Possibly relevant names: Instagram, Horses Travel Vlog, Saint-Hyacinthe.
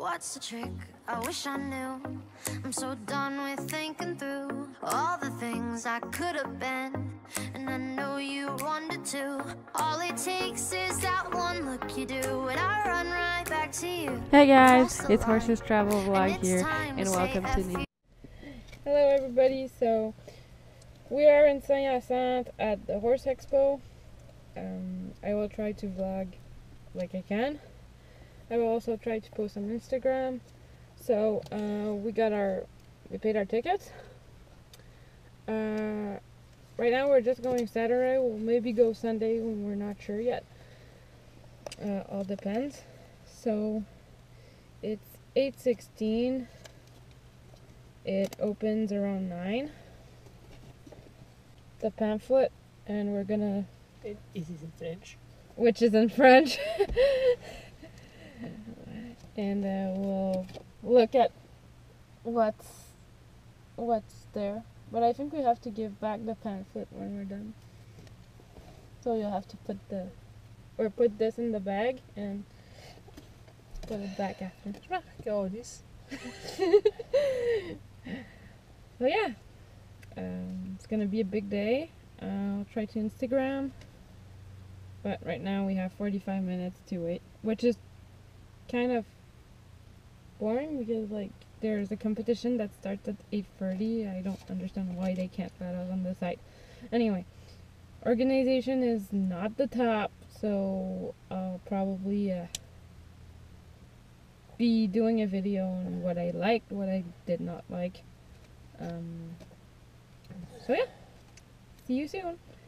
What's the trick? I wish I knew. I'm so done with thinking through all the things I could have been, and I know you wanted to. All it takes is that one look you do, and I run right back to you. Hey guys, it's Horses Travel Vlog here, and welcome to the... Hello everybody, so we are in Saint-Hyacinthe at the Horse Expo. I will try to vlog like I can. I will also try to post on Instagram. So we paid our tickets. Right now we're just going Saturday. We'll maybe go Sunday when we're not sure yet. All depends. So it's 8:16. It opens around 9. The pamphlet, and we're gonna. It is in French. Which is in French. And we'll look at what's there. But I think we have to give back the pamphlet when we're done. So you'll have to put this in the bag and put it back after. All this. So yeah, it's gonna be a big day. I'll try to Instagram. But right now we have 45 minutes to wait, which is kind of boring because like there's a competition that starts at 8:30. I don't understand why they can't let us on the site. Anyway, organization is not the top, so I'll probably be doing a video on what I liked, what I did not like. So yeah, see you soon.